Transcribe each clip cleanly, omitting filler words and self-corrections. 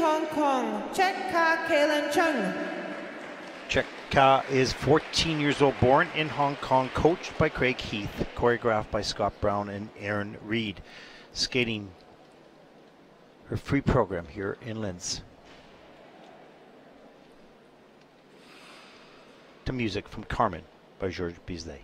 Hong Kong, Cheuk Ka Kahlen Cheung. Cheuk Ka is 14 years old, born in Hong Kong, coached by Craig Heath, choreographed by Scott Brown and Aaron Reed. Skating her free program here in Linz. To music from Carmen by Georges Bizet.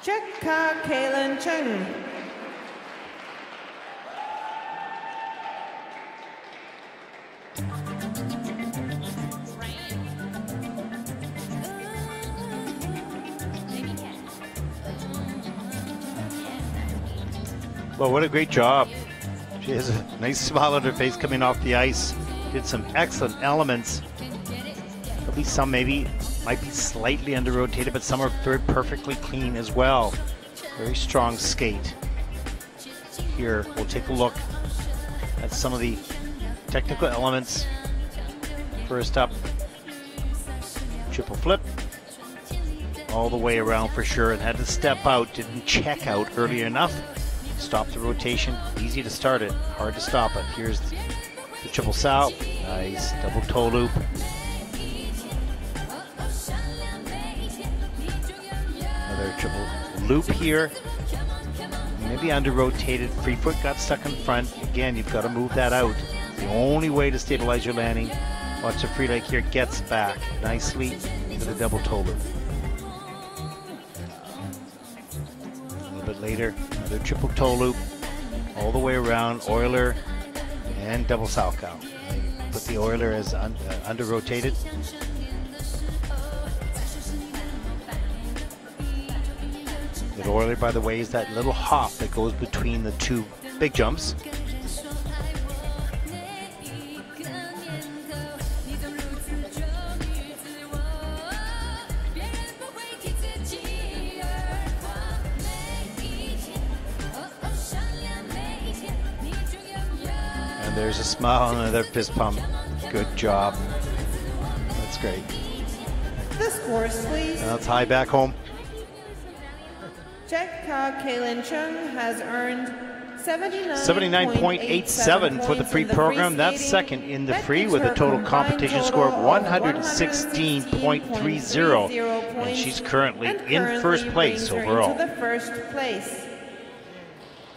Cheuk Ka Kahlen Cheung. Well, what a great job. She has a nice smile on her face coming off the ice. Did some excellent elements. At least some maybe might be slightly under-rotated, but some are very perfectly clean as well. Very strong skate. Here, we'll take a look at some of the technical elements. First up, triple flip. All the way around for sure, and had to step out, didn't check out early enough. Stop the rotation, easy to start it, hard to stop it. Here's the triple salve, nice double toe loop. Another triple loop here. Maybe under-rotated, free foot got stuck in front. Again, you've got to move that out. The only way to stabilize your landing. Watch the free leg here, gets back nicely into the double toe loop. A little bit later, another triple toe loop. All the way around, Euler and double sow cow. Put the Euler as under-rotated. The Euler, by the way, is that little hop that goes between the two big jumps. And there's a smile and another fist pump. Good job. That's great. This course, please. Now it's high back home. Cheuk Ka Kahlen Cheung has earned 79.87 for the free program. That's second in the free with a total competition score of 116.30. And she's currently in first place overall.